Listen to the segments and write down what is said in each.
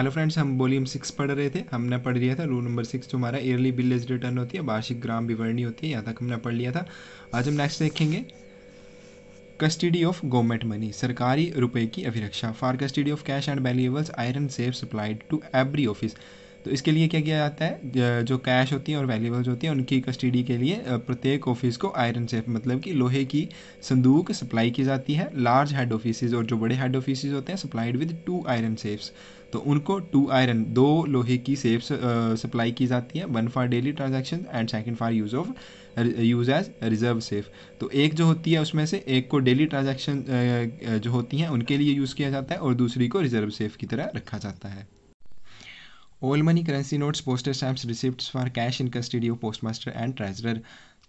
Hello friends, हम volume 6 पढ़ रहे थे। हमने पढ़ लिया था रूल नंबर 6 जो हमारा ईयरली बिलेज रिटर्न होती है, वार्षिक ग्राम विवरणी होती है। यहाँ तक हमने पढ़ लिया था। आज हम नेक्स्ट देखेंगे कस्टडी ऑफ गवर्नमेंट मनी, सरकारी रुपए की अभिरक्षा। For custody of cash and valuables iron safe supplied to every office. तो इसके लिए क्या किया जाता है, जो कैश होती है और वैल्यूएबल्स होती है उनकी कस्टडी के लिए प्रत्येक ऑफिस को आयरन सेफ मतलब कि लोहे की संदूक सप्लाई की जाती है। लार्ज हेड ऑफिसेज और जो बड़े हेड ऑफिसेज होते हैं सप्लाइड विद 2 आयरन सेफ्स, तो उनको 2 आयरन 2 लोहे की सेफ्स सप्लाई की जाती है। 1 for daily transaction and second for use as reserve safe. तो एक जो होती है उसमें से एक को डेली ट्रांजैक्शन जो होती हैं उनके लिए यूज़ किया जाता है और दूसरी को रिजर्व सेफ की तरह रखा जाता है। All money currency notes poster stamps receipts for cash in custody of post master and treasurer.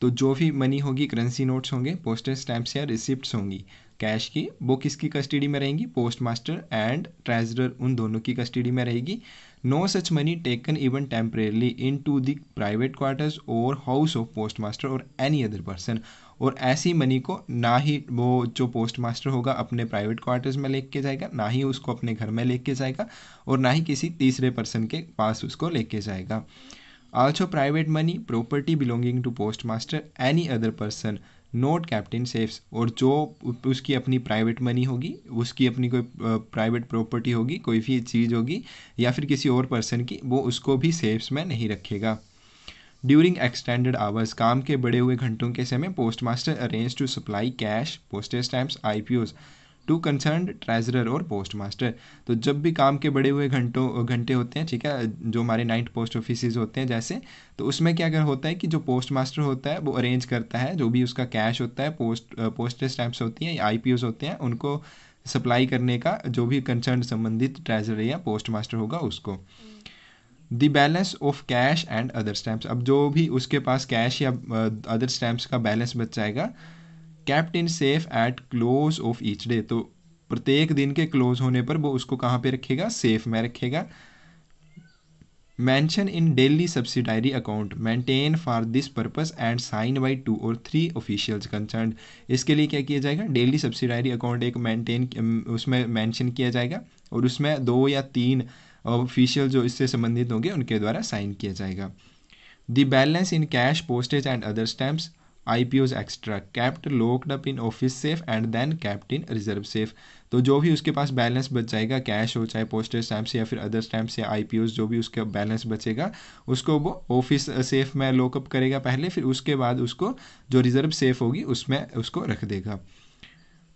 तो जो भी मनी होगी, करेंसी नोट्स होंगे, पोस्टर स्टैम्प्स या रिसिप्ट्स होंगी कैश की, वो किसकी कस्टडी में रहेंगी, पोस्ट मास्टर एंड ट्रेजरर, उन दोनों की कस्टडी में रहेगी। No such money taken even temporarily into the private quarters और हाउस ऑफ पोस्ट मास्टर और एनी अदर पर्सन। और ऐसी मनी को ना ही वो जो पोस्ट मास्टर होगा अपने प्राइवेट क्वार्टर्स में लेके जाएगा, ना ही उसको अपने घर में लेके जाएगा और ना ही किसी तीसरे पर्सन के पास उसको लेके जाएगा। Also private money property belonging to post master any other person not kept in safes. और जो उसकी अपनी प्राइवेट मनी होगी, उसकी अपनी कोई प्राइवेट प्रॉपर्टी होगी, कोई भी चीज़ होगी या फिर किसी और पर्सन की, वो उसको भी सेफ्स में नहीं रखेगा। ड्यूरिंग एक्सटेंडेड आवर्स, काम के बढ़े हुए घंटों के समय post master arrange to supply cash postage stamps IPOs to concern treasurer और पोस्ट मास्टर। तो जब भी काम के बढ़े हुए घंटे होते हैं, ठीक है, जो हमारे नाइट पोस्ट ऑफिसेज होते हैं जैसे, तो उसमें क्या अगर होता है कि जो पोस्ट मास्टर होता है वो अरेंज करता है जो भी उसका कैश होता है, पोस्टेज स्टैम्प्स होती हैं या IPOs होते हैं, उनको सप्लाई करने का जो भी कंसर्न संबंधित ट्रेजरर या पोस्ट मास्टर होगा उसको। The balance of cash and other stamps, अब जो भी उसके पास कैश या अदर स्टैम्प्स का बैलेंस बच जाएगा, kept in safe at close of each day. तो प्रत्येक दिन के क्लोज होने पर वो उसको कहाँ पे रखेगा, सेफ में रखेगा। Mention in daily subsidiary account maintain for this purpose and sign by 2 और 3 ऑफिशियल्स कंसर्न। इसके लिए क्या किया जाएगा, डेली सब्सिडायरी अकाउंट एक मेंटेन उसमें मेंशन किया जाएगा और उसमें 2 या 3 ऑफिशियल जो इससे संबंधित होंगे उनके द्वारा साइन किया जाएगा। The balance in cash postage and other stamps IPOs extra kept locked up in office safe and then kept in reserve safe. तो जो भी उसके पास बैलेंस बच जाएगा, कैश हो चाहे पोस्टेज स्टैम्प्स या फिर अदर स्टैम्प्स या IPOs, जो भी उसका बैलेंस बचेगा उसको वो ऑफिस सेफ में लॉकअप करेगा पहले, फिर उसके बाद उसको जो रिजर्व सेफ होगी उसमें उसको रख देगा।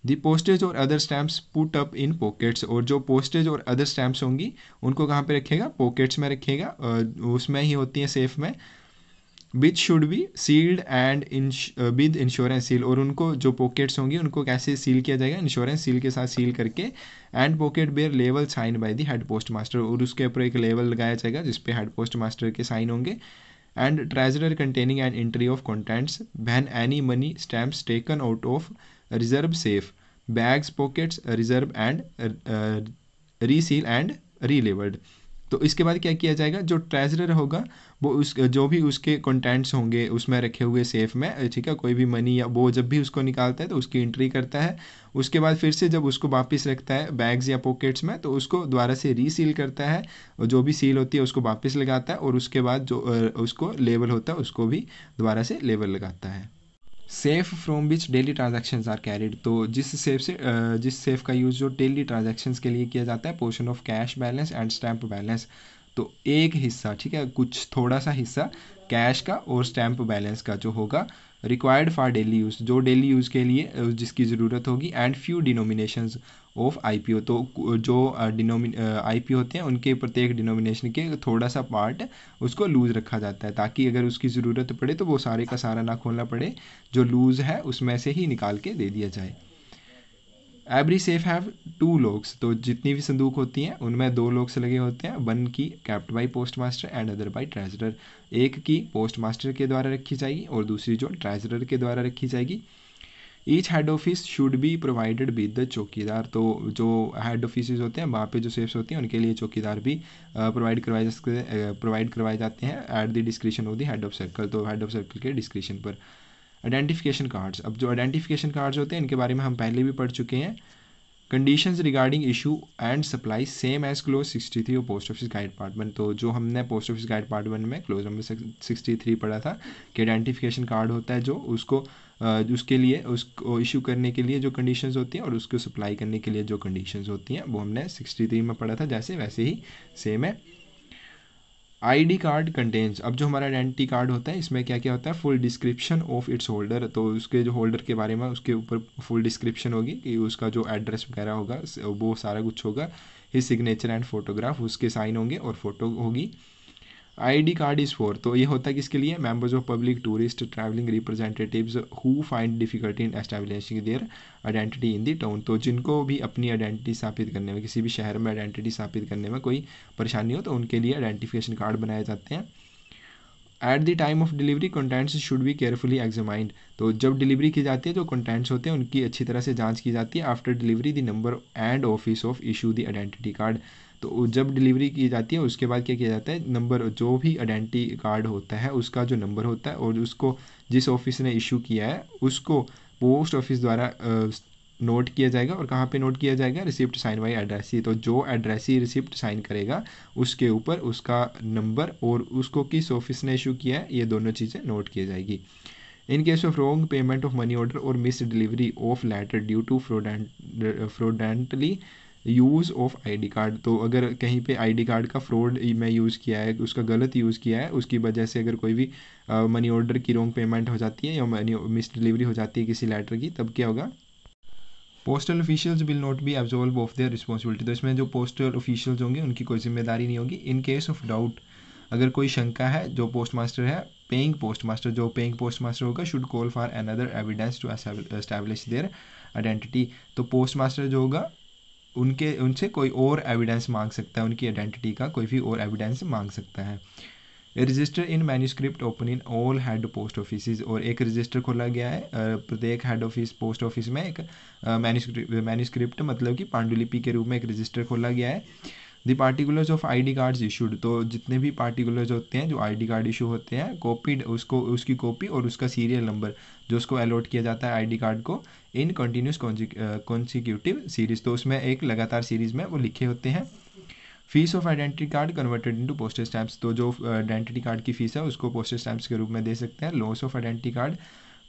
दी पोस्टेज और other stamps put up in pockets, और जो पोस्टेज और अदर स्टैम्प्स होंगी उनको कहाँ पे रखेगा, पॉकेट्स में रखेगा, उसमें ही होती है सेफ में। Which should be sealed and with insurance seal, और उनको जो पॉकेट्स होंगी उनको कैसे सील किया जाएगा, इंश्योरेंस सील के साथ सील करके। And pocket bear level sign by the head post master, और उसके ऊपर एक लेवल लगाया जाएगा जिसपे हेड पोस्ट मास्टर के साइन होंगे। And treasurer containing and entry of contents when any money stamps taken out of reserve safe bags pockets reserve and reseal and relabelled. तो इसके बाद क्या किया जाएगा, जो ट्रेजरर होगा वो उस जो भी उसके कंटेंट्स होंगे उसमें रखे हुए सेफ में, ठीक है, कोई भी मनी या वो जब भी उसको निकालता है तो उसकी एंट्री करता है, उसके बाद फिर से जब उसको वापस रखता है बैग्स या पॉकेट्स में तो उसको दोबारा से रीसील करता है और जो भी सील होती है उसको वापस लगाता है और उसके बाद जो उसको लेवल होता है उसको भी दोबारा से लेवल लगाता है। Safe from which daily transactions are carried, तो जिस सेफ का यूज़ जो डेली ट्रांजैक्शंस के लिए किया जाता है, portion of cash balance and stamp balance. तो एक हिस्सा, ठीक है, कुछ थोड़ा सा हिस्सा कैश का और स्टैम्प बैलेंस का जो होगा, रिक्वायर्ड फॉर डेली यूज़, जो डेली यूज़ के लिए जिसकी ज़रूरत होगी। And few denominations of IPO, तो जो IPO होते हैं उनके प्रत्येक डिनोमिनेशन के थोड़ा सा पार्ट उसको लूज़ रखा जाता है ताकि अगर उसकी ज़रूरत पड़े तो वो सारे का सारा ना खोलना पड़े, जो लूज़ है उसमें से ही निकाल के दे दिया जाए। एवरी सेफ हैव 2 लॉक्स, तो जितनी भी संदूक होती हैं उनमें 2 लॉक्स लगे होते हैं। 1 की kept by post master and other by treasurer, एक की पोस्ट मास्टर के द्वारा रखी जाएगी और दूसरी जो ट्रेजरर के द्वारा रखी जाएगी। Each head office should be provided with the chowkidar, तो जो हेड ऑफिसेज होते हैं वहाँ पे जो सेफ्स होती हैं उनके लिए चौकीदार भी प्रोवाइड करवाए जाते हैं at the description of the head of circle, तो हेड ऑफ सर्कल के डिस्क्रिप्शन पर। आइडेंटिफिकेशन कार्ड्स, अब जो आइडेंटिफिकेशन कार्ड्स होते हैं इनके बारे में हम पहले भी पढ़ चुके हैं। Conditions regarding issue and supply same as clause 63 और post office guide part one. तो जो हमने post office guide part one में क्लोज नंबर 63 पढ़ा था कि आइडेंटिफिकेशन कार्ड होता है जो उसको उसके लिए उसको इशू करने के लिए जो कंडीशंस होती हैं और उसको सप्लाई करने के लिए जो कंडीशंस होती हैं वो हमने 63 में पढ़ा था, जैसे वैसे ही सेम है। आईडी कार्ड कंटेन्स, अब जो हमारा आइडेंटिटी कार्ड होता है इसमें क्या क्या होता है, full description of its holder, तो उसके जो होल्डर के बारे में उसके ऊपर फुल डिस्क्रिप्शन होगी कि उसका जो एड्रेस वगैरह होगा वो सारा कुछ होगा, हिज सिग्नेचर एंड फोटोग्राफ, उसके साइन होंगे और फोटो होगी। आईडी कार्ड इज़ फॉर, तो ये होता है किसके लिए, members of public, tourist, travelling representatives who find difficulty in establishing their identity in the town, तो जिनको भी अपनी आइडेंटिटी स्थापित करने में किसी भी शहर में आइडेंटिटी स्थापित करने में कोई परेशानी हो तो उनके लिए आइडेंटिफिकेशन कार्ड बनाए जाते हैं। At the time of delivery contents should be carefully examined, तो जब डिलीवरी की जाती है जो कंटेंट्स होते हैं उनकी अच्छी तरह से जांच की जाती है। After delivery the number and office of issue the identity card, तो जब डिलीवरी की जाती है उसके बाद क्या किया जाता है, नंबर जो भी आइडेंटिटी कार्ड होता है उसका जो नंबर होता है और उसको जिस ऑफिस ने इशू किया है उसको पोस्ट ऑफिस द्वारा नोट किया जाएगा, और कहाँ पे नोट किया जाएगा, रिसिप्ट साइन बाई एड्रेसी, तो जो एड्रेसी रिसिप्ट साइन करेगा उसके ऊपर उसका नंबर और उसको किस ऑफिस ने इशू किया है ये दोनों चीज़ें नोट की जाएगी। In case of wrong payment of money order और miss delivery of letter due to fraudulently use of ID card, तो अगर कहीं पे आईडी कार्ड का फ्रॉड में यूज़ किया है, उसका गलत यूज़ किया है, उसकी वजह से अगर कोई भी मनी ऑर्डर की रॉन्ग पेमेंट हो जाती है या मनी मिस डिलीवरी हो जाती है किसी लेटर की, तब क्या होगा, postal officials will not be absolve of their responsibility, तो इसमें जो पोस्टल ऑफिशियल्स होंगे उनकी कोई जिम्मेदारी नहीं होगी। इन केस ऑफ डाउट, अगर कोई शंका है, जो पोस्ट मास्टर है, पेइंग पोस्ट मास्टर होगा should call for another evidence to establish their identity, तो पोस्ट मास्टर जो होगा उनसे कोई और एविडेंस मांग सकता है, उनकी आइडेंटिटी का कोई भी और एविडेंस मांग सकता है। Register in manuscript open in all head post offices, और एक रजिस्टर खोला गया है प्रत्येक हेड ऑफिस पोस्ट ऑफिस में, एक मैन्यूस्क्रिप्ट मतलब कि पांडुलिपि के रूप में एक रजिस्टर खोला गया है। The particulars of ID cards issued, तो जितने भी पार्टिकुलर्स होते हैं जो आईडी कार्ड इशू होते हैं, कॉपीड उसको उसकी कॉपी और उसका सीरियल नंबर जो उसको अलॉट किया जाता है आईडी कार्ड को, इन कंटिन्यूस कॉन्सिक्यूटिव सीरीज़, तो उसमें एक लगातार सीरीज़ में वो लिखे होते हैं। Fees of identity card converted into postal stamps, तो जो आइडेंटिटी कार्ड की फीस है उसको पोस्टल स्टैम्प्स के रूप में दे सकते हैं। Loss of identity card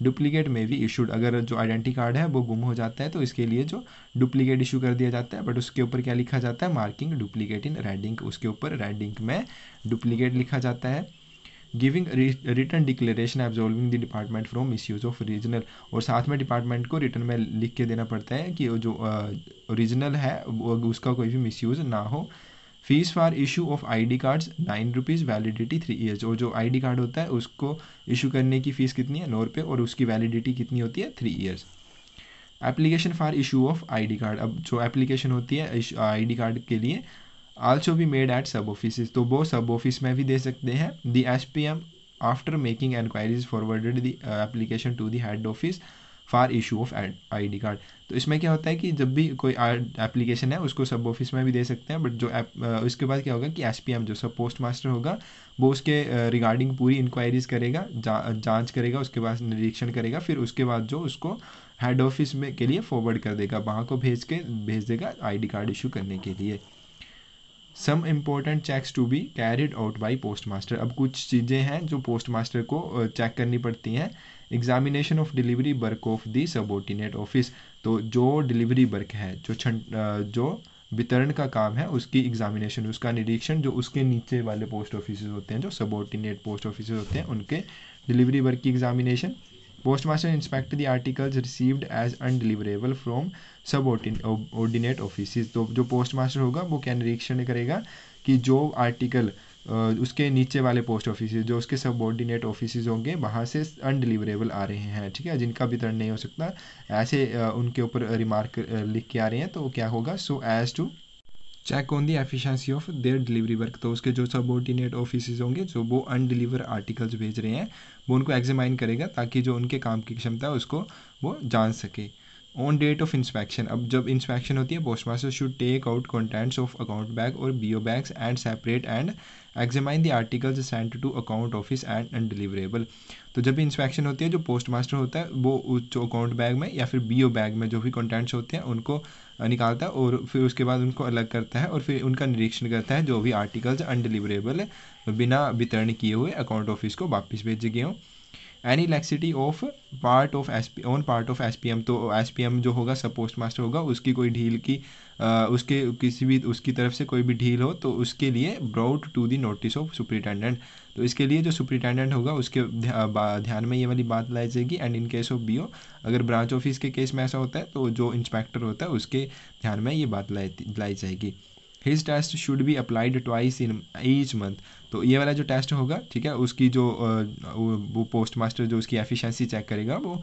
duplicate में भी इशूड, अगर जो आइडेंटिटी कार्ड है वो गुम हो जाता है तो इसके लिए जो डुप्लीकेट इशू कर दिया जाता है, बट उसके ऊपर क्या लिखा जाता है, marking duplicate in red ink, उसके ऊपर रेड इंक में डुप्लीकेट लिखा जाता है। Giving return declaration absolving the department from misuse of regional, और साथ में डिपार्टमेंट को रिटर्न में लिख के देना पड़ता है कि जो ओरिजिनल है वो उसका कोई भी मिसयूज ना हो। Fees for issue of ID cards 9 rupees, validity 3 years, और जो आईडी कार्ड होता है उसको इशू करने की फ़ीस कितनी है, 9 रुपये, और उसकी वैलिडिटी कितनी होती है, 3 years. Application for issue of ID card, अब जो एप्लीकेशन होती है आईडी कार्ड के लिए, आल्सो भी मेड एट सब ऑफिस, तो वो सब ऑफिस में भी दे सकते हैं। The SPM after making enquiries forwarded the application to the head office for issue of ID card, तो इसमें क्या होता है कि जब भी कोई एप्लीकेशन है उसको सब ऑफिस में भी दे सकते हैं, बट जो उसके बाद क्या होगा कि SPM जो सब पोस्ट मास्टर होगा वो उसके रिगार्डिंग पूरी इंक्वायरीज करेगा, जांच करेगा, उसके बाद निरीक्षण करेगा, फिर उसके बाद जो उसको हेड ऑफिस में के लिए फॉरवर्ड कर देगा, वहाँ को भेज देगा आईडी कार्ड इशू करने के लिए। Some important checks to be carried out by post master, अब कुछ चीज़ें हैं जो पोस्ट मास्टर को चेक करनी पड़ती हैं। Examination of delivery work of the subordinate office, तो जो डिलीवरी वर्क है, जो वितरण का काम है, उसकी एग्जामिनेशन, उसका निरीक्षण जो उसके नीचे वाले पोस्ट ऑफिस होते हैं, जो सबॉर्डिनेट पोस्ट ऑफिस होते हैं, उनके डिलीवरी वर्क की examination. Post master inspect the articles received as undeliverable from subordinate offices, तो जो पोस्ट मास्टर होगा वो क्या निरीक्षण करेगा कि जो आर्टिकल उसके नीचे वाले पोस्ट ऑफिस जो उसके सबऑर्डिनेट ऑफिसेज होंगे वहाँ से अनडिलीवरेबल आ रहे हैं, ठीक है, जिनका वितरण नहीं हो सकता, ऐसे उनके ऊपर रिमार्क लिख के आ रहे हैं, तो क्या होगा, so as to check on the efficiency of their delivery work, तो उसके जो सबऑर्डिनेट ऑफिसेज होंगे जो वो अनडिलीवर आर्टिकल्स भेज रहे हैं वो उनको एग्जामाइन करेगा ताकि जो उनके काम की क्षमता है उसको वो जान सके। ऑन डेट ऑफ इंस्पेक्शन, अब जब इंस्पेक्शन होती है postmaster should take out contents of account bag और BO bags and separate and examine the articles sent to account office and undeliverable. तो जब इंस्पेक्शन होती है जो पोस्टमास्टर होता है वो उस अकाउंट बैग में या फिर बीओ बैग में जो भी कंटेंट्स होते हैं उनको निकालता है और फिर उसके बाद उनको अलग करता है और फिर उनका निरीक्षण करता है जो भी आर्टिकल्स अनडिलीवरेबल बिना वितरण किए हुए अकाउंट ऑफिस को वापस भेजे गए हों। Any laxity of part of S P M, तो एस पी एम जो होगा सब पोस्ट मास्टर होगा, उसकी कोई ढील की उसके किसी भी उसकी तरफ से कोई भी ढील हो तो उसके लिए brought to the notice of superintendent, तो इसके लिए जो सुपरिटेंडेंट होगा उसके ध्यान में ये वाली बात लाई जाएगी। And in case of BO, अगर ब्रांच ऑफिस के केस में ऐसा होता है तो जो इंस्पेक्टर होता है उसके ध्यान में ये बात लाई जाएगी। His test should be applied twice in each month, तो ये वाला जो टेस्ट होगा ठीक है उसकी जो वो पोस्ट मास्टर जो उसकी एफिशिएंसी चेक करेगा वो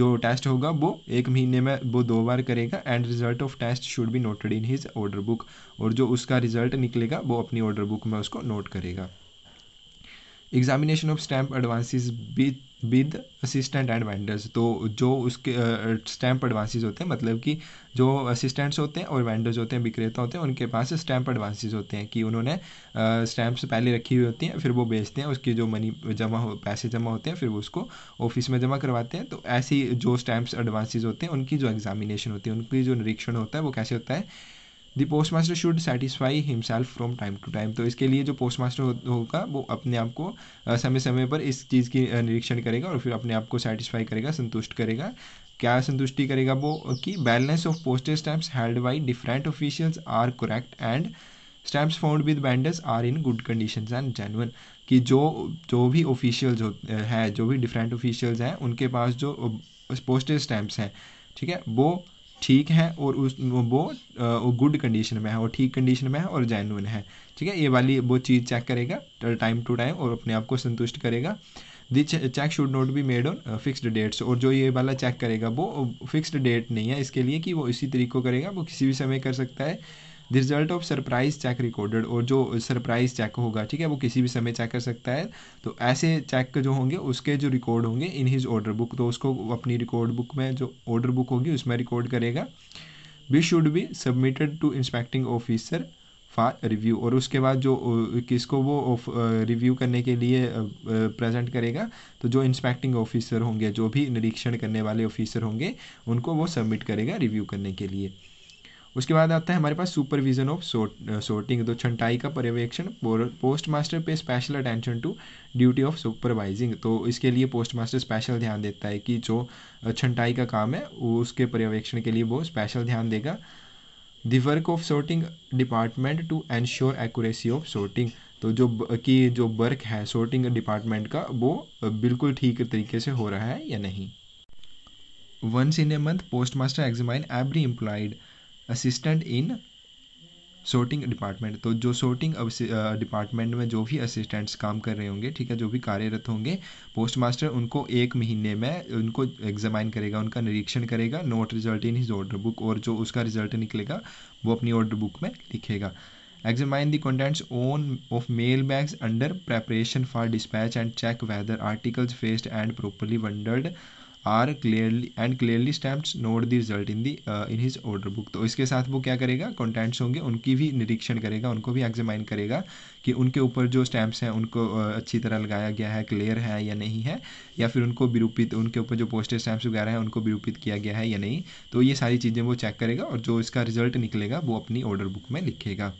जो टेस्ट होगा वो एक महीने में वो 2 बार करेगा। And result of test should be noted in his order book, और जो उसका रिजल्ट निकलेगा वो अपनी ऑर्डर बुक में उसको नोट करेगा। Examination of stamp advances with assistant and vendors, तो जो उसके स्टैम्प एडवांसेस होते हैं मतलब कि जो असिस्टेंट्स होते हैं और वेंडर्स होते हैं विक्रेता होते हैं उनके पास स्टैम्प एडवांसेस होते हैं कि उन्होंने स्टैम्प्स पहले रखी हुई होती हैं फिर वो बेचते हैं, उसकी जो मनी जमा हो पैसे जमा होते हैं फिर वो उसको ऑफिस में जमा करवाते हैं। तो ऐसी जो स्टैम्प्स एडवांसेस होते हैं उनकी जो एग्जामिनेशन होती है उनकी जो निरीक्षण होता है वो कैसे होता है। The post master should satisfy himself from time to time, तो इसके लिए जो पोस्ट मास्टर होगा वो अपने आप को समय समय पर इस चीज़ की निरीक्षण करेगा और फिर अपने आप को सेटिस्फाई करेगा, संतुष्ट करेगा। क्या संतुष्टि करेगा वो कि balance of postage stamps held by different officials are correct and stamps found with vendors are in good conditions and genuine, कि जो भी ऑफिशियल्स हैं जो भी डिफरेंट ऑफिशियल्स हैं उनके पास जो पोस्टेज स्टैम्प्स हैं ठीक है वो ठीक है और उस वो गुड कंडीशन में है, वो ठीक कंडीशन में है और जेन्युइन है ठीक है। ये वाली वो चीज़ चेक करेगा टाइम टू टाइम और अपने आप को संतुष्ट करेगा। The check should not be made on fixed dates, और जो ये वाला चेक करेगा वो फिक्स्ड डेट नहीं है इसके लिए कि वो इसी तरीके को करेगा, वो किसी भी समय कर सकता है। The result of surprise check recorded, और जो सरप्राइज चेक होगा ठीक है वो किसी भी समय चेक कर सकता है। तो ऐसे चेक जो होंगे उसके जो रिकॉर्ड होंगे इन हिज ऑर्डर बुक, तो उसको अपनी रिकॉर्ड बुक में जो ऑर्डर बुक होगी उसमें रिकॉर्ड करेगा। Be should be submitted to inspecting officer for review, और उसके बाद जो किसको वो रिव्यू करने के लिए प्रेजेंट करेगा तो जो इंस्पेक्टिंग ऑफिसर होंगे जो भी निरीक्षण करने वाले ऑफिसर होंगे उनको वो सबमिट करेगा रिव्यू करने के लिए। उसके बाद आता है हमारे पास सुपरविजन ऑफ सॉर्टिंग, तो छंटाई का पर्यवेक्षण, post master pay special attention to duty of supervising, तो इसके लिए पोस्ट मास्टर स्पेशल ध्यान देता है कि जो छंटाई का काम है उसके पर्यवेक्षण के लिए वो स्पेशल ध्यान देगा। The work of sorting department to ensure accuracy of sorting, तो जो कि जो वर्क है सॉर्टिंग डिपार्टमेंट का वो बिल्कुल ठीक तरीके से हो रहा है या नहीं। Once in a month post master examine every employed assistant in sorting department, तो जो सॉर्टिंग डिपार्टमेंट में जो भी असिस्टेंट्स काम कर रहे होंगे ठीक है जो भी कार्यरत होंगे पोस्ट मास्टर उनको एक महीने में उनको एग्जामाइन करेगा, उनका निरीक्षण करेगा। Note result in his order book, और जो उसका रिजल्ट निकलेगा वो अपनी ऑर्डर बुक में लिखेगा। Examine the contents on of mail bags under preparation for dispatch and check whether articles faced and properly bundled are clearly and clearly stamped, note the result in his order book, तो इसके साथ वो क्या करेगा contents होंगे उनकी भी निरीक्षण करेगा, उनको भी एग्जामाइन करेगा कि उनके ऊपर जो स्टैम्प्स हैं उनको अच्छी तरह लगाया गया है, क्लियर है या नहीं है, या फिर उनको विरूपित उनके ऊपर जो पोस्टेज स्टैम्प्स वगैरह हैं उनको विरूपित किया गया है या नहीं, तो ये सारी चीज़ें वो चेक करेगा और जो इसका रिजल्ट निकलेगा वो अपनी ऑर्डर बुक में लिखेगा।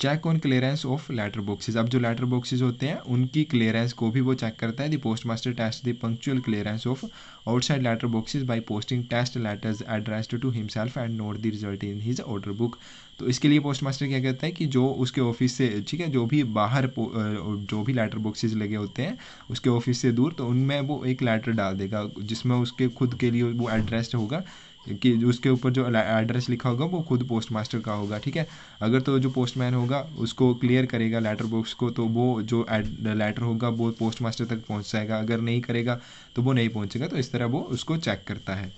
Check on clearance of letter boxes, अब जो लेटर बॉक्सेस होते हैं उनकी क्लियरेंस को भी वो चेक करता है। The post master test the punctual clearance of outside letter boxes by posting test letters addressed to himself and note the result in his order book, तो इसके लिए पोस्ट मास्टर क्या करता है कि जो उसके ऑफिस से ठीक है जो भी बाहर जो भी लेटर बॉक्सेस लगे होते हैं उसके ऑफिस से दूर, तो उनमें वो एक लेटर डाल देगा जिसमें उसके खुद के लिए वो एड्रेस्ड होगा कि उसके ऊपर जो एड्रेस लिखा होगा वो खुद पोस्ट मास्टर का होगा ठीक है। अगर तो जो पोस्टमैन होगा उसको क्लियर करेगा लेटर बॉक्स को तो वो जो लेटर होगा वो पोस्ट मास्टर तक पहुंच जाएगा, अगर नहीं करेगा तो वो नहीं पहुंचेगा, तो इस तरह वो उसको चेक करता है।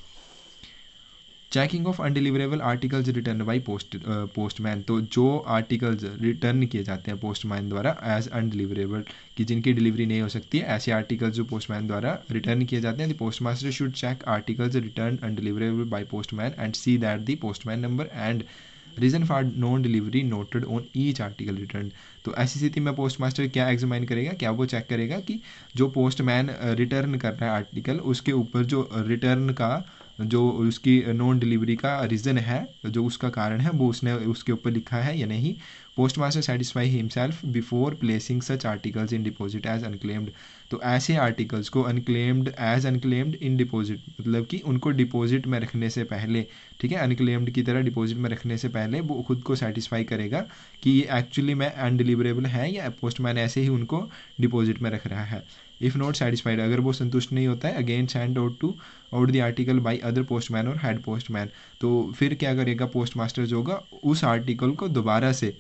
Checking of undeliverable articles return by postman, तो जो आर्टिकल्स रिटर्न किए जाते हैं पोस्टमैन द्वारा एज अनडिलीवरेबल, कि जिनकी डिलीवरी नहीं हो सकती है, ऐसे आर्टिकल्स जो पोस्टमैन द्वारा रिटर्न किए जाते हैं, the postmaster should check articles return undeliverable by postman and see that the postman number and reason for non delivery noted on each article return. तो ऐसी स्थिति में पोस्टमास्टर क्या एग्जामिन करेगा, क्या वो चेक करेगा कि जो पोस्टमैन रिटर्न कर रहा है आर्टिकल, उसके ऊपर जो रिटर्न का जो उसकी नॉन डिलीवरी का रीज़न है, जो उसका कारण है, वो उसने उसके ऊपर लिखा है या नहीं। Postmaster satisfy himself before placing such articles in deposit as unclaimed, तो ऐसे आर्टिकल्स को unclaimed as unclaimed in deposit, मतलब कि उनको डिपॉजिट में रखने से पहले, ठीक है, अनक्लेम्ड की तरह डिपॉजिट में रखने से पहले वो खुद को सेटिस्फाई करेगा कि ये एक्चुअली में अनडिलीवरेबल है या पोस्टमैन ऐसे ही उनको डिपॉजिट में रख रहा है। इफ़ नॉट सेटिस्फाइड, अगर वो संतुष्ट नहीं होता है, again send out to out the article by other postman और हेड पोस्टमैन, तो फिर क्या करेगा पोस्टमास्टर जो होगा, उस आर्टिकल को दोबारा से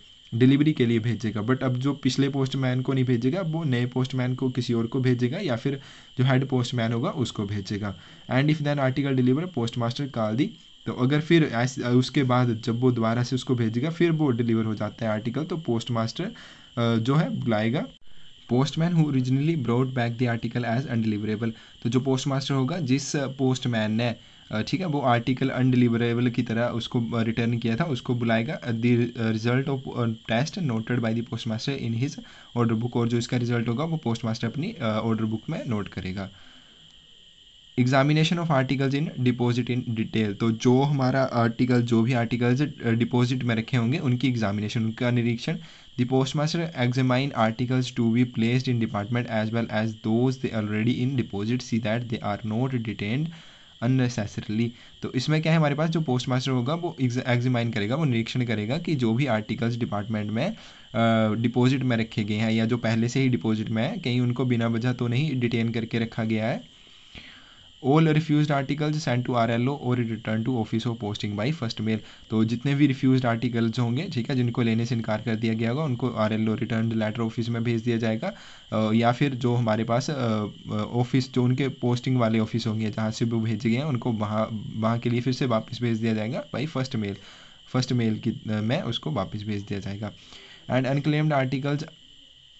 डिलीवरी के लिए भेजेगा। बट अब जो पिछले पोस्टमैन को नहीं भेजेगा, वो नए पोस्टमैन को किसी और को भेजेगा या फिर जो हेड पोस्टमैन होगा उसको भेजेगा। And if then article deliver postmaster call the, तो अगर फिर उसके बाद जब वो दोबारा से उसको भेजेगा, फिर वो डिलीवर हो जाता है आर्टिकल, तो पोस्टमास्टर जो है बुलाएगा postman who originally brought back the article as undeliverable, तो जो पोस्टमास्टर होगा जिस पोस्टमैन ने, ठीक है, वो आर्टिकल अनडिलीवरेबल की तरह उसको रिटर्न किया था, उसको बुलाएगा। The result of test noted by the postmaster in his order book, और जो इसका रिजल्ट होगा वो पोस्टमास्टर अपनी ऑर्डर बुक में नोट करेगा। Examination of articles in deposit in detail, तो जो हमारा आर्टिकल, जो भी आर्टिकल्स डिपॉजिट में रखे होंगे उनकी एग्जामिनेशन, उनका निरीक्षण। The postmaster examine articles to be placed in department as well as those they already in deposit, see that they are not detained unnecessarily। तो इसमें क्या है हमारे पास, जो पोस्टमास्टर होगा वो एग्जामिन करेगा, वो निरीक्षण करेगा कि जो भी आर्टिकल्स डिपार्टमेंट में डिपॉजिट में रखे गए हैं या जो पहले से ही डिपॉजिट में है, कहीं उनको बिना वजह तो नहीं डिटेन करके रखा गया है। All refused articles send to RLO और return to office of posting by first mail, तो जितने भी रिफ्यूज्ड आर्टिकल्स होंगे, ठीक है, जिनको लेने से इनकार कर दिया गया होगा, उनको RLO रिटर्न लेटर ऑफिस में भेज दिया जाएगा, या फिर जो हमारे पास ऑफिस, जो उनके पोस्टिंग वाले ऑफिस होंगे जहाँ से वो भेजे गए हैं, उनको वहाँ के लिए फिर से वापस भेज दिया जाएगा बाई फर्स्ट मेल की में उसको वापस भेज दिया जाएगा। And unclaimed articles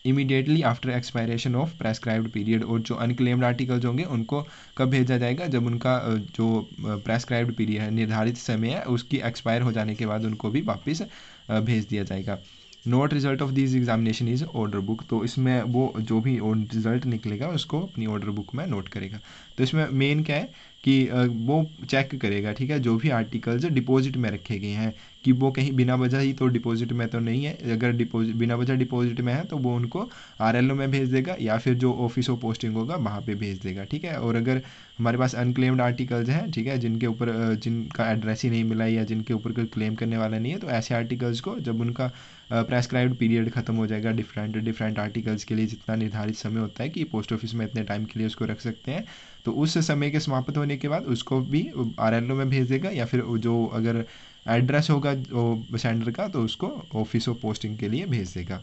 immediately after expiration of prescribed period, और जो अनक्लेम्ड आर्टिकल्स होंगे उनको कब भेजा जाएगा, जब उनका जो प्रेस्क्राइब्ड पीरियड है, निर्धारित समय है, उसकी एक्सपायर हो जाने के बाद उनको भी वापस भेज दिया जाएगा। Note result of this examination is order book, तो इसमें वो जो भी रिजल्ट निकलेगा उसको अपनी ऑर्डर बुक में नोट करेगा। तो इसमें मेन क्या है कि वो चेक करेगा, ठीक है, जो भी आर्टिकल्स डिपॉजिट में रखे गए हैं कि वो कहीं बिना वजह ही तो डिपॉजिट में तो नहीं है। अगर डिपॉजिट बिना वजह डिपॉजिट में है तो वो उनको RLO में भेज देगा या फिर जो ऑफिस ऑफ पोस्टिंग होगा वहाँ पे भेज देगा, ठीक है। और अगर हमारे पास अनक्लेम्ड आर्टिकल्स हैं, ठीक है, जिनके ऊपर जिनका एड्रेस ही नहीं मिला या जिनके ऊपर कोई क्लेम करने वाला नहीं है, तो ऐसे आर्टिकल्स को जब उनका प्रेस्क्राइब्ड पीरियड खत्म हो जाएगा, डिफरेंट आर्टिकल्स के लिए जितना निर्धारित समय होता है कि पोस्ट ऑफिस में इतने टाइम के लिए उसको रख सकते हैं, तो उस समय के समाप्त होने के बाद उसको भी RLO में भेज देगा या फिर जो अगर एड्रेस होगा सेंडर का तो उसको ऑफिस ऑफ पोस्टिंग के लिए भेज देगा।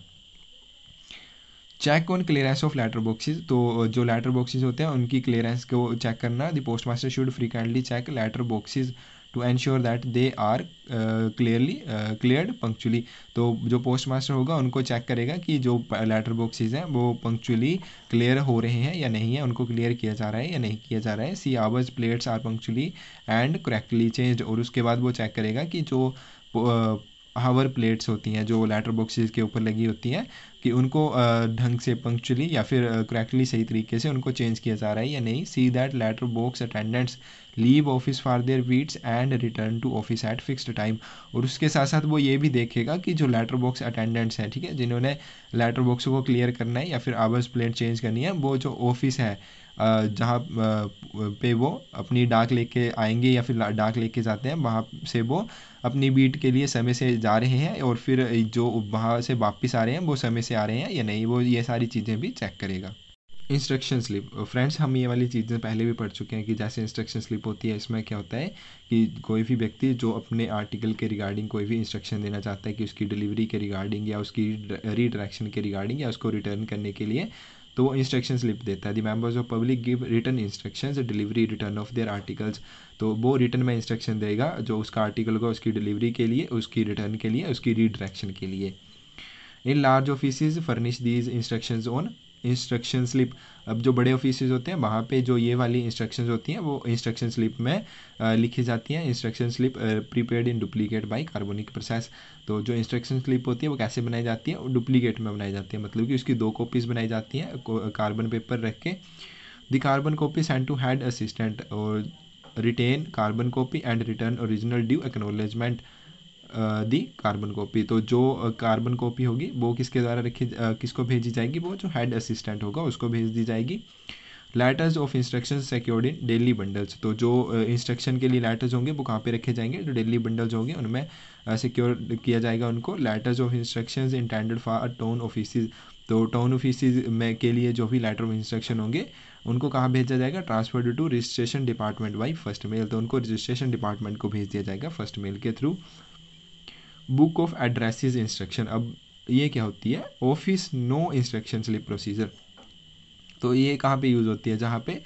Check on clearance of letter boxes, तो जो लेटर बॉक्सेस होते हैं उनकी क्लियरेंस को चेक करना। The postmaster should frequently check letter boxes to ensure that they are cleared punctually, तो जो पोस्टमास्टर होगा उनको चेक करेगा कि जो लेटर बॉक्सेस हैं वो पंक्चुअली क्लियर हो रहे हैं या नहीं है, उनको क्लियर किया जा रहा है या नहीं किया जा रहा है। See hours plates are punctually and correctly changed, और उसके बाद वो चेक करेगा कि जो हावर प्लेट्स होती हैं जो लेटर बॉक्सेस के ऊपर लगी होती हैं कि उनको ढंग से पंक्चुअली या फिर करेक्टली सही तरीके से उनको चेंज किया जा रहा है या नहीं। See that letter box attendants leave office for their beats and return to office at fixed time, और उसके साथ साथ वो ये भी देखेगा कि जो लेटर बॉक्स अटेंडेंट्स हैं, ठीक है, जिन्होंने लेटर बॉक्स को क्लियर करना है या फिर आवर्स प्लेट चेंज करनी है, वो जो ऑफिस है जहाँ पे वो अपनी डाक लेके आएंगे या फिर डाक लेके जाते हैं, वहाँ से वो अपनी बीट के लिए समय से जा रहे हैं और फिर जो वहाँ से वापस आ रहे हैं वो समय से आ रहे हैं या नहीं, वो ये सारी चीज़ें भी चेक करेगा। इंस्ट्रक्शन स्लिप, फ्रेंड्स हम ये वाली चीज़ें पहले भी पढ़ चुके हैं कि जैसे इंस्ट्रक्शन स्लिप होती है, इसमें क्या होता है कि कोई भी व्यक्ति जो अपने आर्टिकल के रिगार्डिंग कोई भी इंस्ट्रक्शन देना चाहता है कि उसकी डिलीवरी के रिगार्डिंग या उसकी रीडायरेक्शन के रिगार्डिंग या उसको रिटर्न करने के लिए, तो वो इंस्ट्रक्शन स्लिप देता है, the members of public give written instructions delivery return of their articles. तो वो रिटर्न में इंस्ट्रक्शन देगा जो उसका आर्टिकल होगा, उसकी डिलीवरी के लिए, उसकी रिटर्न के लिए, उसकी रीडायरेक्शन के लिए। In large offices furnish these instructions on instruction slip. अब जो बड़े ऑफिसेज होते हैं वहाँ पे जो ये वाली इंस्ट्रक्शंस होती हैं वो इंस्ट्रक्शन स्लिप में लिखी जाती हैं। Instruction slip prepared in duplicate by carbonic process. तो जो इंस्ट्रक्शन स्लिप होती है वो कैसे बनाई जाती है? डुप्लीकेट में बनाई जाती है, मतलब कि उसकी दो कॉपीज़ बनाई जाती हैं कार्बन पेपर रख के। The carbon copy send to head assistant और retain carbon copy and return original due acknowledgement the carbon copy. तो जो कार्बन कॉपी होगी वो किसके द्वारा रखी किसको भेजी जाएगी? वो जो हेड असिस्टेंट होगा उसको भेज दी जाएगी। Letters of instruction secured in daily bundles. तो जो इंस्ट्रक्शन के लिए लेटर्स होंगे वो कहाँ पे रखे जाएंगे? जो डेली बंडल्स होंगे उनमें सिक्योर किया जाएगा उनको। Letters of instruction intended for town offices. तो टाउन ऑफिसेज में के लिए जो भी लेटर ऑफ इंस्ट्रक्शन होंगे उनको कहाँ भेजा जाएगा? Transferred to registration department by first mail. तो उनको रजिस्ट्रेशन डिपार्टमेंट को भेज दिया जाएगा फर्स्ट मेल के through. Book of addresses instruction, अब ये क्या होती है? Office no instruction slip procedure. तो ये कहाँ पे यूज़ होती है? जहाँ पे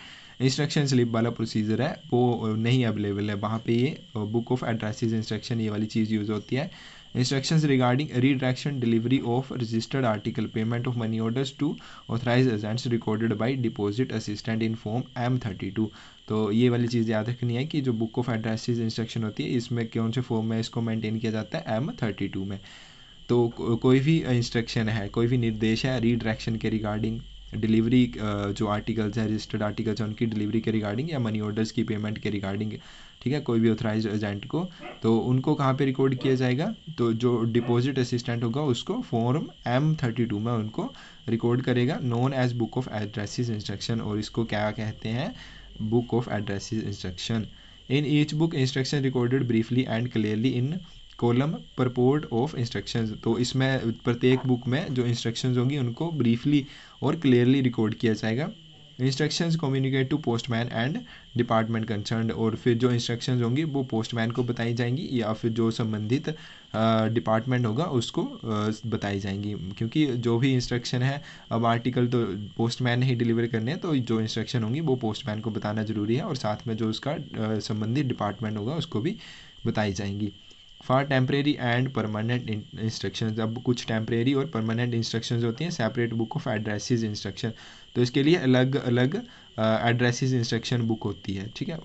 इंस्ट्रक्शन स्लिप वाला प्रोसीजर है वो नहीं अवेलेबल है वहाँ पे ये बुक ऑफ एड्रेसेस इंस्ट्रक्शन ये वाली चीज़ यूज़ होती है। Instructions regarding redirection delivery of registered article payment of money orders to authorise agents recorded by deposit assistant in form M32। तो ये वाली चीज़ याद रखनी है कि जो बुक ऑफ एड्रेसेस इंस्ट्रक्शन होती है इसमें कौन से फॉर्म में इसको मेंटेन किया जाता है? M32 में। तो कोई भी इंस्ट्रक्शन है, कोई भी निर्देश है रीडायरेक्शन के रिगार्डिंग, डिलीवरी जो आर्टिकल्स है रजिस्टर्ड आर्टिकल्स हैं उनकी डिलीवरी के रिगार्डिंग या मनी ऑर्डर्स की पेमेंट के रिगार्डिंग, ठीक है, कोई भी ऑथराइज एजेंट को, तो उनको कहाँ पे रिकॉर्ड किया जाएगा? तो जो डिपॉजिट असिस्टेंट होगा उसको फॉर्म M32 में उनको रिकॉर्ड करेगा, known as book of addresses instruction. और इसको क्या कहते हैं? Book of addresses instruction. In each book instruction recorded briefly and clearly in column purport of instructions. तो इसमें प्रत्येक बुक में जो इंस्ट्रक्शंस होंगी उनको ब्रीफली और क्लियरली रिकॉर्ड किया जाएगा। Instructions communicate to postman and department concerned. और फिर जो इंस्ट्रक्शंस होंगी वो पोस्टमैन को बताई जाएंगी या फिर जो संबंधित डिपार्टमेंट होगा उसको बताई जाएंगी, क्योंकि जो भी इंस्ट्रक्शन है अब आर्टिकल तो पोस्टमैन ही डिलीवर करने हैं, तो जो इंस्ट्रक्शन होंगी वो पोस्टमैन को बताना ज़रूरी है और साथ में जो उसका संबंधित डिपार्टमेंट होगा उसको भी बताई जाएंगी। For temporary and permanent instructions. अब कुछ टेम्परेरी और परमानेंट इंस्ट्रक्शंस होती हैं separate book of addresses instruction. तो इसके लिए अलग अलग एड्रेसेस इंस्ट्रक्शन बुक होती है, ठीक है।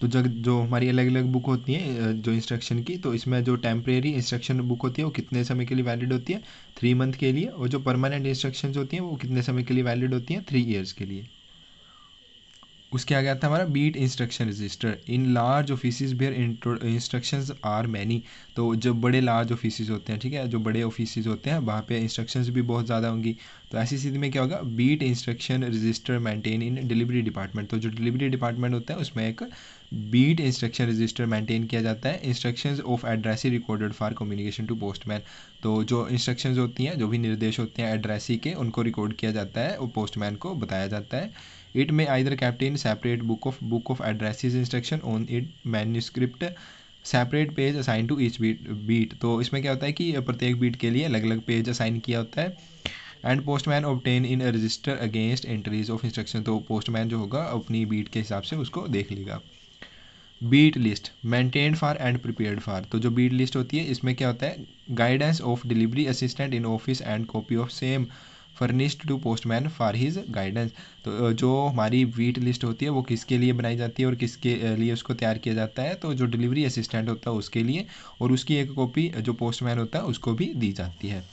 तो जो हमारी अलग अलग बुक होती है जो इंस्ट्रक्शन की, तो इसमें जो टेम्परेरी इंस्ट्रक्शन बुक होती है वो कितने समय के लिए वैलिड होती है? 3 महीने के लिए। और जो परमानेंट इंस्ट्रक्शंस होती हैं वो कितने समय के लिए वैलिड होती हैं? 3 ईयर्स के लिए। उसके आ गया था हमारा beat instruction register. In large offices where instructions are many. तो जब बड़े लार्ज ऑफिसेज होते हैं, ठीक है, जो बड़े ऑफिसेज होते हैं वहाँ पे इंस्ट्रक्शंस भी बहुत ज़्यादा होंगी, तो ऐसी स्थिति में क्या होगा? Beat instruction register maintain in delivery department. तो जो डिलीवरी डिपार्टमेंट होता है उसमें एक बीट इंस्ट्रक्शन रजिस्टर मेंटेन किया जाता है। Instructions of addressee recorded for communication to postman. तो जो इंस्ट्रक्शंस होती हैं, जो भी निर्देश होते हैं एड्रेसी के, उनको रिकॉर्ड किया जाता है और पोस्टमैन को बताया जाता है। It may either kept in separate book of addresses instruction on it manuscript separate page assign to each beat. तो इसमें क्या होता है कि प्रत्येक बीट के लिए अलग अलग पेज असाइन किया होता है। And postman obtain in register against entries of instruction. तो पोस्टमैन जो होगा अपनी बीट के हिसाब से उसको देख लेगा। Beat list maintained for and prepared for. तो जो बीट लिस्ट होती है इसमें क्या होता है? Guidance of delivery assistant in office and copy of same furnished to postman for his guidance. तो जो हमारी बीट लिस्ट होती है वो किसके लिए बनाई जाती है और किसके लिए उसको तैयार किया जाता है? तो जो डिलीवरी असिस्टेंट होता है उसके लिए, और उसकी एक कॉपी जो पोस्टमैन होता है उसको भी दी जाती है।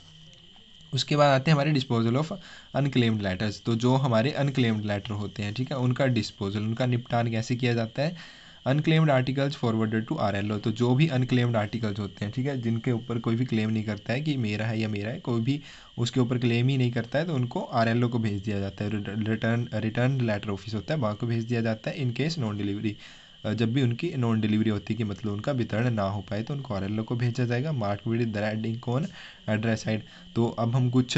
उसके बाद आते हैं हमारे डिस्पोजल ऑफ अनक्लेम्ड लेटर्स। तो जो हमारे अनक्लेम्ड लेटर होते हैं, ठीक है, उनका डिस्पोजल, उनका निपटान कैसे किया जाता है? Unclaimed articles forwarded to RLO। तो जो भी अनक्लेम्ड आर्टिकल्स होते हैं, ठीक है, जिनके ऊपर कोई भी क्लेम नहीं करता है कि मेरा है या मेरा है, कोई भी उसके ऊपर क्लेम ही नहीं करता है, तो उनको RLO को भेज दिया जाता है। रिटर्न लेटर ऑफिस होता है वहाँ को भेज दिया जाता है। इन केस नॉन डिलीवरी, जब भी उनकी नॉन डिलीवरी होती है कि मतलब उनका वितरण ना हो पाए, तो उनको RLO को भेजा जाएगा। Mark with the heading cone address side. तो अब हम कुछ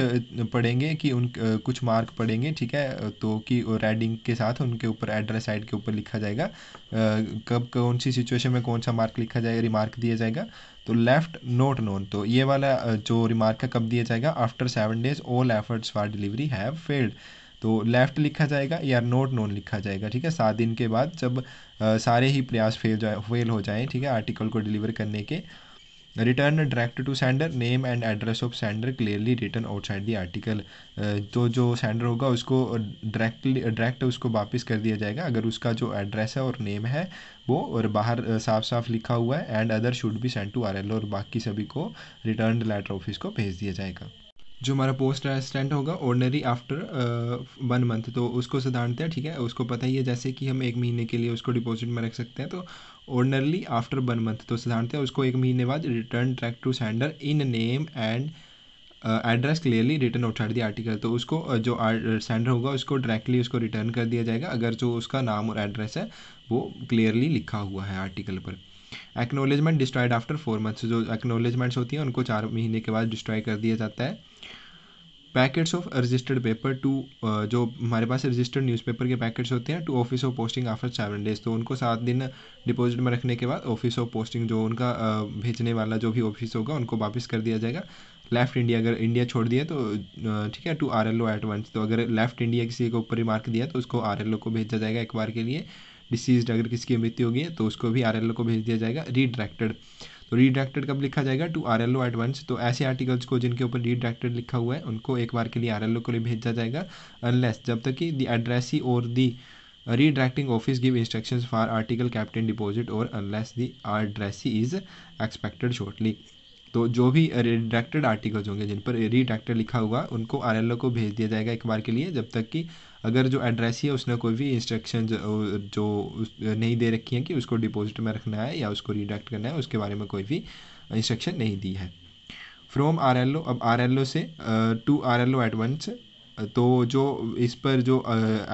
पढ़ेंगे कि उन कुछ मार्क पढ़ेंगे, ठीक है, तो कि हेडिंग के साथ उनके ऊपर एड्रेस साइड के ऊपर लिखा जाएगा कब कौन सी सिचुएशन में कौन सा मार्क लिखा जाएगा, रिमार्क दिया जाएगा। तो लेफ्ट नॉट नोन, तो ये वाला जो रिमार्क है कब दिया जाएगा, after 7 days all efforts for delivery have failed, तो लेफ़्ट लिखा जाएगा या नोट नोन लिखा जाएगा, ठीक है। 7 दिन के बाद जब सारे ही प्रयास फेल हो जाएँ, ठीक है, आर्टिकल को डिलीवर करने के। Return direct to sender, name and address of sender clearly return outside the article, तो जो सेंडर होगा उसको डायरेक्ट उसको वापस कर दिया जाएगा अगर उसका जो एड्रेस है और नेम है वो और बाहर साफ साफ लिखा हुआ है। And other should be send to RLO, और बाकी सभी को रिटर्न लेटर ऑफिस को भेज दिया जाएगा। जो हमारा पोस्ट असिस्टेंट होगा ऑर्डनरी आफ्टर 1 month, तो उसको साधारणतः, ठीक है, उसको पता ही है जैसे कि हम 1 महीने के लिए उसको डिपॉजिट में रख सकते हैं, तो ऑर्डनरली आफ्टर 1 month, तो साधारणतः उसको 1 महीने बाद return direct to sender in name and address clearly return outside the article, तो उसको जो सेंडर होगा उसको डायरेक्टली उसको रिटर्न कर दिया जाएगा अगर जो उसका नाम और एड्रेस है वो क्लियरली लिखा हुआ है आर्टिकल पर। एक्नॉलेजमेंट डिस्ट्रॉयड आफ्टर 4 months, जो एक्नॉलेजमेंट्स होती हैं उनको 4 महीने के बाद डिस्ट्रॉय कर दिया जाता है। Packets of registered paper to, जो हमारे पास रजिस्टर्ड न्यूज़पेपर के पैकेट्स होते हैं, to office of posting after 7 days, तो उनको 7 दिन डिपॉजिट में रखने के बाद ऑफिस ऑफ पोस्टिंग जो उनका भेजने वाला जो भी ऑफिस होगा उनको वापस कर दिया जाएगा। लेफ़्ट इंडिया, अगर इंडिया छोड़ दिया तो ठीक है, टू RLO एट वंस, तो अगर लेफ़्ट इंडिया किसी के ऊपर रिमार्क दिया तो उसको RLO को भेजा जाएगा एक बार के लिए। डिसीज्ड, अगर किसी की मृत्यु होगी तो उसको भी RLO को भेज दिया जाएगा। रीडायरेक्टेड, तो रीडायरेक्टेड कब लिखा जाएगा, टू RLO एट वंस, तो ऐसे आर्टिकल्स को जिनके ऊपर रीडायरेक्टेड लिखा हुआ है उनको एक बार के लिए RLO को लिए भेजा जाएगा, अनलेस जब तक कि द एड्रेसी और the redirecting office give instructions for article kept in deposit, और unless the addressee is expected shortly, तो जो भी रीडायरेक्टेड आर्टिकल्स होंगे जिन पर रीडायरेक्टेड लिखा हुआ उनको RLO को भेज दिया जाएगा एक बार के लिए, जब तक कि अगर जो एड्रेस है उसने कोई भी इंस्ट्रक्शन जो नहीं दे रखी है कि उसको डिपॉजिट में रखना है या उसको रीडायरेक्ट करना है, उसके बारे में कोई भी इंस्ट्रक्शन नहीं दी है। फ्रॉम RLO, अब RLO से टू RLO एट वंस, तो जो इस पर जो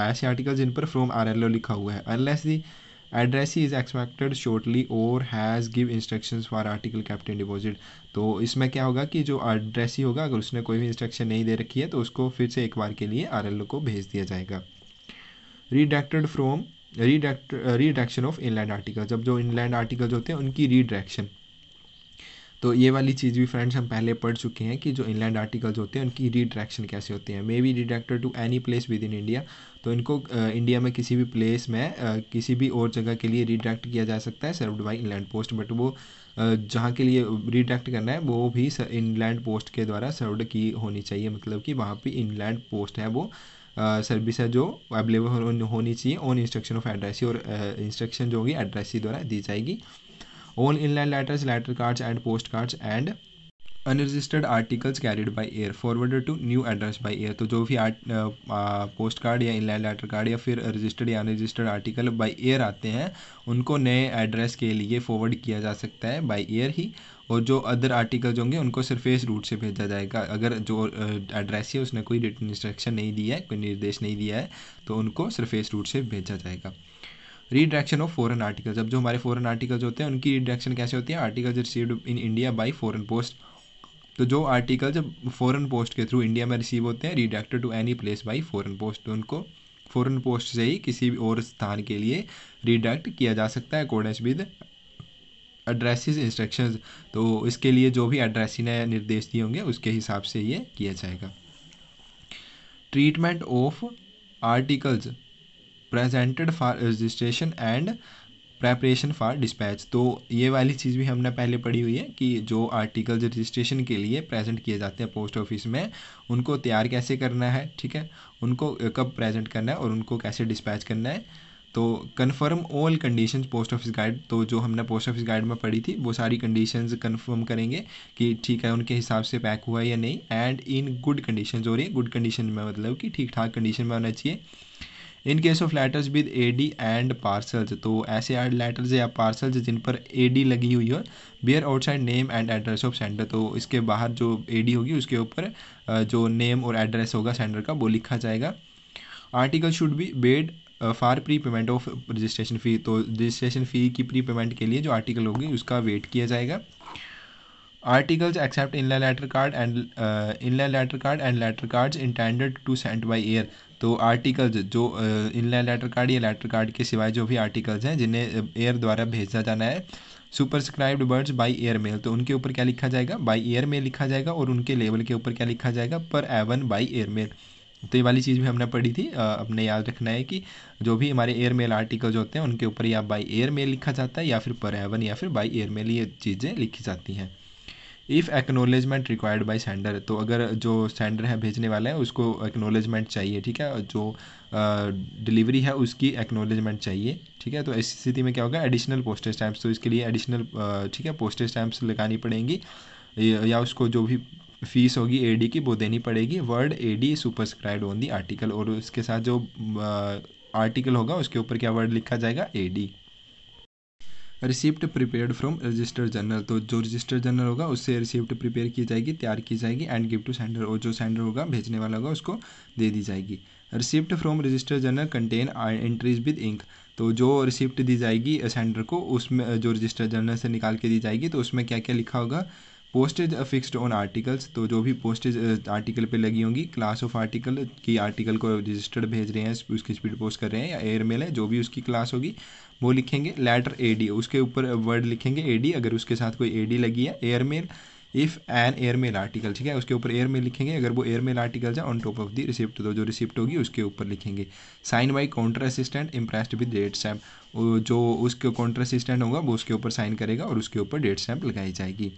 ऐसे आर्टिकल जिन पर फ्रॉम RLO लिखा हुआ है, unless the addressee is expected shortly और has give instructions for article kept in deposit, तो इसमें क्या होगा कि जो एड्रेसी होगा अगर उसने कोई भी इंस्ट्रक्शन नहीं दे रखी है तो उसको फिर से एक बार के लिए RLO को भेज दिया जाएगा। Redirected from redirection of inland article, जब जो इनलैंड आर्टिकल होते हैं उनकी रीडायरेक्शन, तो ये वाली चीज़ भी फ्रेंड्स हम पहले पढ़ चुके हैं कि जो इनलैंड आर्टिकल्स होते हैं उनकी रीडायरेक्शन कैसे होते हैं। May be redirected to any place within India, तो इनको इंडिया में किसी भी प्लेस में किसी भी और जगह के लिए रीडायरेक्ट किया जा सकता है served by inland post, but वो जहाँ के लिए रीडायरेक्ट करना है वो भी इनलैंड पोस्ट के द्वारा सर्व्ड की होनी चाहिए, मतलब कि वहाँ पर इनलैंड पोस्ट है वो सर्विस है जो अवेलेबल होनी चाहिए ऑन इंस्ट्रक्शन ऑफ एड्रेसी, और इंस्ट्रक्शन जो होगी एड्रेसी द्वारा दी जाएगी। All inland letters, letter cards and post cards and unregistered articles carried by air forwarded to new address by air, तो जो भी पोस्ट कार्ड या इनलैंड लेटर कार्ड या फिर रजिस्टर्ड या अनरजिस्टर्ड आर्टिकल बाय एयर आते हैं उनको नए एड्रेस के लिए फॉरवर्ड किया जा सकता है बाय एयर ही, और जो अदर आर्टिकल्स होंगे उनको सरफेस रूट से भेजा जाएगा अगर जो एड्रेस है उसने कोई रिटन इंस्ट्रक्शन नहीं दिया है, कोई निर्देश नहीं दिया है, तो उनको सरफेस रूट से भेजा जाएगा। रीडायरेक्शन ऑफ फॉरेन आर्टिकल, जब जो हमारे फॉरेन आर्टिकल्स होते हैं उनकी रीडायरेक्शन कैसे होती है, articles received in India by foreign post, तो जो आर्टिकल जब फॉरेन पोस्ट के थ्रू इंडिया में रिसीव होते हैं redirected to any place by foreign post, तो उनको फॉरेन पोस्ट से ही किसी भी और स्थान के लिए रीडायरेक्ट किया जा सकता है अकॉर्डेंस विद एड्रेसेस इंस्ट्रक्शंस, तो इसके लिए जो भी एड्रेसी ने निर्देश दिए होंगे उसके हिसाब से ये किया जाएगा। Treatment of articles presented for registration and preparation for dispatch, तो ये वाली चीज़ भी हमने पहले पढ़ी हुई है कि जो आर्टिकल्स रजिस्ट्रेशन के लिए प्रेजेंट किए जाते हैं पोस्ट ऑफिस में उनको तैयार कैसे करना है, ठीक है, उनको कब प्रेजेंट करना है और उनको कैसे डिस्पैच करना है। तो confirm all conditions post office guide, तो जो हमने पोस्ट ऑफिस गाइड में पढ़ी थी वो सारी कंडीशंस कंफर्म करेंगे कि ठीक है उनके हिसाब से पैक हुआ है या नहीं। एंड इन गुड कंडीशंस, हो रही है गुड कंडीशन में मतलब कि ठीक ठाक कंडीशन में होना चाहिए। In case of letters with AD and parcels, तो ऐसे लेटर्स या पार्सल्स जिन पर AD लगी हुई हो bear outside name and address of sender, तो इसके बाहर जो AD होगी उसके ऊपर जो नेम और एड्रेस होगा सेंडर का वो लिखा जाएगा। Article should be paid for pre payment of registration fee, तो रजिस्ट्रेशन फ़ी की प्री पेमेंट के लिए जो आर्टिकल होगी उसका वेट किया जाएगा। Articles except inland letter card and letter cards intended to send by air, तो आर्टिकल्स जो इनलैंड लेटर कार्ड या लेटर कार्ड के सिवाय जो भी आर्टिकल्स हैं जिन्हें एयर द्वारा भेजा जाना है superscribed words by air mail, तो उनके ऊपर क्या लिखा जाएगा, बाय एयर मेल लिखा जाएगा, और उनके लेवल के ऊपर क्या लिखा जाएगा, पर एवन बाय एयर मेल। तो ये वाली चीज़ भी हमने पढ़ी थी। अपने याद रखना है कि जो भी हमारे एयर मेल आर्टिकल्स होते हैं उनके ऊपर या बाय एयर मेल लिखा जाता है या फिर पर एवन या फिर बाय एयर मेल, ये चीज़ें लिखी जाती हैं। If acknowledgement required by sender, तो अगर जो सेंडर है भेजने वाला है उसको एक्नोलेजमेंट चाहिए, ठीक है, जो डिलीवरी है उसकी एक्नोलेजमेंट चाहिए, ठीक है। तो इस स्थिति में क्या होगा, एडिशनल पोस्टेज स्टैम्प्स, तो इसके लिए एडिशनल ठीक है पोस्टेज स्टैम्प्स लगानी पड़ेंगी या उसको जो भी फीस होगी एडी की वो देनी पड़ेगी। Word AD superscribed on the article, और उसके साथ जो आर्टिकल होगा उसके ऊपर क्या वर्ड लिखा जाएगा, AD. Receipt prepared from registered journal, तो जो रजिस्टर्ड जर्नल होगा उससे रिसिप्ट प्रिपेयर की जाएगी, तैयार की जाएगी, एंड गिव टू सेंडर, और जो सेंडर होगा भेजने वाला होगा उसको दे दी जाएगी। Receipt from registered journal contain entries with ink, तो जो रिसिप्ट दी जाएगी सेंडर को उसमें जो रजिस्टर्ड जर्नल से निकाल के दी जाएगी तो उसमें क्या क्या लिखा होगा, पोस्टेज फिक्स्ड ऑन आर्टिकल्स, तो जो भी पोस्टेज आर्टिकल पे लगी होंगी, क्लास ऑफ आर्टिकल की आर्टिकल को रजिस्टर्ड भेज रहे हैं उसकी स्पीड पोस्ट कर रहे हैं या एयर मेल है जो भी उसकी क्लास होगी वो लिखेंगे। लेटर एडी, उसके ऊपर वर्ड लिखेंगे एडी, अगर उसके साथ कोई एडी लगी है। Air mail, if an air mail article, ठीक है, उसके ऊपर एयर मेल लिखेंगे अगर वो एयर मेल आर्टिकल है। On top of the receipt, तो जो रिसिप्ट होगी उसके ऊपर लिखेंगे। Sign by counter assistant impressed with date stamp, जो उसके काउंटर असिस्टेंट होगा वो उसके ऊपर साइन करेगा और उसके ऊपर डेट स्टैम्प लगाई जाएगी।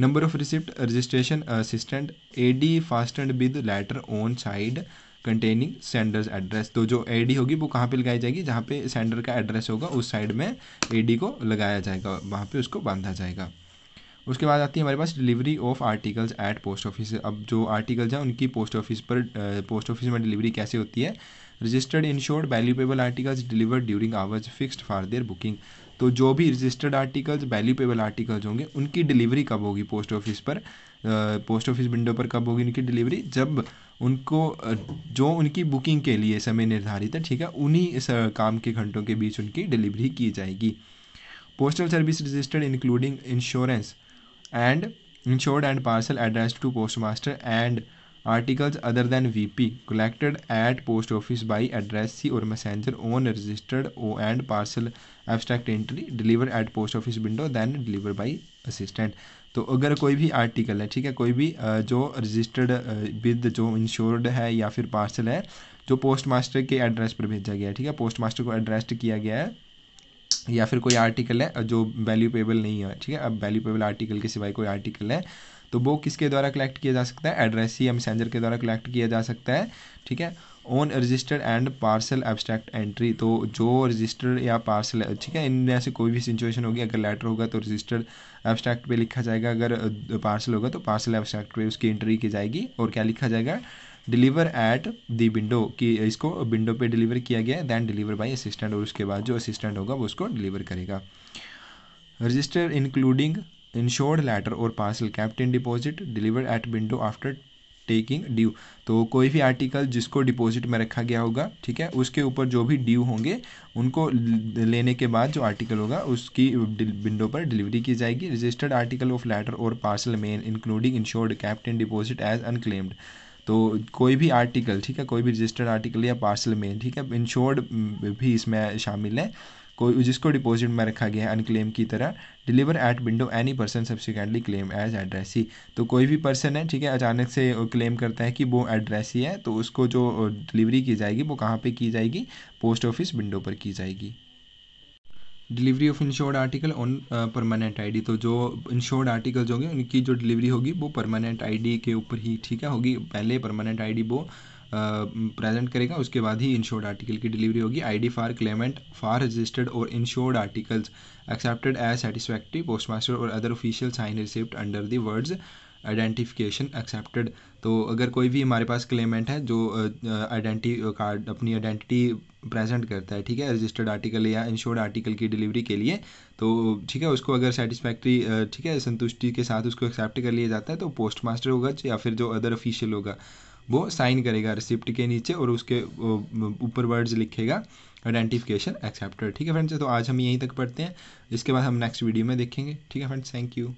Number of receipt registration assistant AD fastened with letter on side containing sender's address, तो जो एडी होगी वो कहाँ पे लगाई जाएगी, जहाँ पे सेंडर का एड्रेस होगा उस साइड में एडी को लगाया जाएगा, वहाँ पे उसको बांधा जाएगा। उसके बाद आती है हमारे पास delivery of articles at post office. अब जो आर्टिकल्स हैं उनकी पोस्ट ऑफिस पर, पोस्ट ऑफिस में डिलीवरी कैसे होती है। Registered insured valuable articles delivered during hours fixed for their booking, तो जो भी रजिस्टर्ड आर्टिकल्स वैल्यूएबल आर्टिकल्स होंगे उनकी डिलीवरी कब होगी पोस्ट ऑफिस पर, पोस्ट ऑफिस विंडो पर कब होगी उनकी डिलीवरी, जब उनको जो उनकी बुकिंग के लिए समय निर्धारित है, ठीक है, उन्हीं काम के घंटों के बीच उनकी डिलीवरी की जाएगी। Postal service registered including insurance and insured and parcel addressed to post master and articles other than VP collected at post office by addressee और messenger on registered O and parcel abstract entry deliver at post office window than deliver by assistant, तो अगर कोई भी article है, ठीक है, कोई भी जो रजिस्टर्ड विद जो इंश्योर्ड है या फिर पार्सल है जो पोस्ट मास्टर के एड्रेस पर भेजा गया है, ठीक है, पोस्ट मास्टर को एड्रेस्ड किया गया है, या फिर कोई आर्टिकल है जो वैल्यूएबल नहीं है, ठीक है, अब वैल्यूएबल आर्टिकल के सिवाय कोई आर्टिकल है तो वो किसके द्वारा कलेक्ट किया जा सकता है, एड्रेसी या मैसेंजर के द्वारा कलेक्ट किया जा सकता है, ठीक है, on registered and parcel abstract entry, तो जो रजिस्टर्ड या पार्सल, ठीक है, इनमें से कोई भी सिचुएशन होगी, अगर लेटर होगा तो रजिस्टर्ड एब्स्ट्रैक्ट पे लिखा जाएगा, अगर पार्सल होगा तो पार्सल एब्स्ट्रैक्ट पे उसकी एंट्री की जाएगी और क्या लिखा जाएगा, डिलीवर एट दी विंडो, कि इसको विंडो पे डिलीवर किया गया है, दैन डिलीवर बाय असिस्टेंट, और उसके बाद जो असिस्टेंट होगा वो उसको डिलीवर करेगा। रजिस्टर्ड इंक्लूडिंग इंश्योर्ड लेटर और parcel kept in deposit deliver at window after taking due, तो कोई भी आर्टिकल जिसको डिपॉजिट में रखा गया होगा, ठीक है, उसके ऊपर जो भी ड्यू होंगे उनको लेने के बाद जो आर्टिकल होगा उसकी विंडो पर डिलीवरी की जाएगी। रजिस्टर्ड आर्टिकल ऑफ लेटर और parcel main including insured kept in deposit as unclaimed, तो कोई भी आर्टिकल, ठीक है, कोई भी रजिस्टर्ड आर्टिकल या पार्सल मेन, ठीक है, इंश्योर्ड भी इसमें शामिल है, कोई जिसको डिपॉजिट में रखा गया है अनक्लेम की तरह, deliver at window any person subsequently claim as addressee, तो कोई भी पर्सन है, ठीक है, अचानक से क्लेम करता है कि वो एड्रेसी है, तो उसको जो डिलीवरी की जाएगी वो कहाँ पे की जाएगी, पोस्ट ऑफिस विंडो पर की जाएगी। Delivery of insured article on permanent ID, तो जो इंश्योर्ड आर्टिकल्स होंगे उनकी जो डिलीवरी होगी वो परमानेंट आईडी के ऊपर ही, ठीक है, होगी, पहले परमानेंट आईडी वो प्रेजेंट करेगा उसके बाद ही इंश्योर्ड आर्टिकल की डिलीवरी होगी। ID for claimant for registered और insured articles accepted as satisfactory post master और other official sign receipt under the words identification accepted, तो अगर कोई भी हमारे पास क्लेमेंट है जो आइडेंटिटी कार्ड अपनी आइडेंटिटी प्रेजेंट करता है, ठीक है, रजिस्टर्ड आर्टिकल या इंश्योर्ड आर्टिकल की डिलीवरी के लिए, तो ठीक है, उसको अगर सेटिस्फैक्ट्री, ठीक है, संतुष्टि के साथ उसको एक्सेप्ट कर लिया जाता है तो पोस्ट मास्टर होगा या फिर जो अदर ऑफिशियल होगा वो साइन करेगा रिसिप्ट के नीचे और उसके ऊपर वर्ड्स लिखेगा आइडेंटिफिकेशन एक्सेप्टेड। ठीक है फ्रेंड्स, तो आज हम यहीं तक पढ़ते हैं, इसके बाद हम नेक्स्ट वीडियो में देखेंगे। ठीक है फ्रेंड्स, थैंक यू।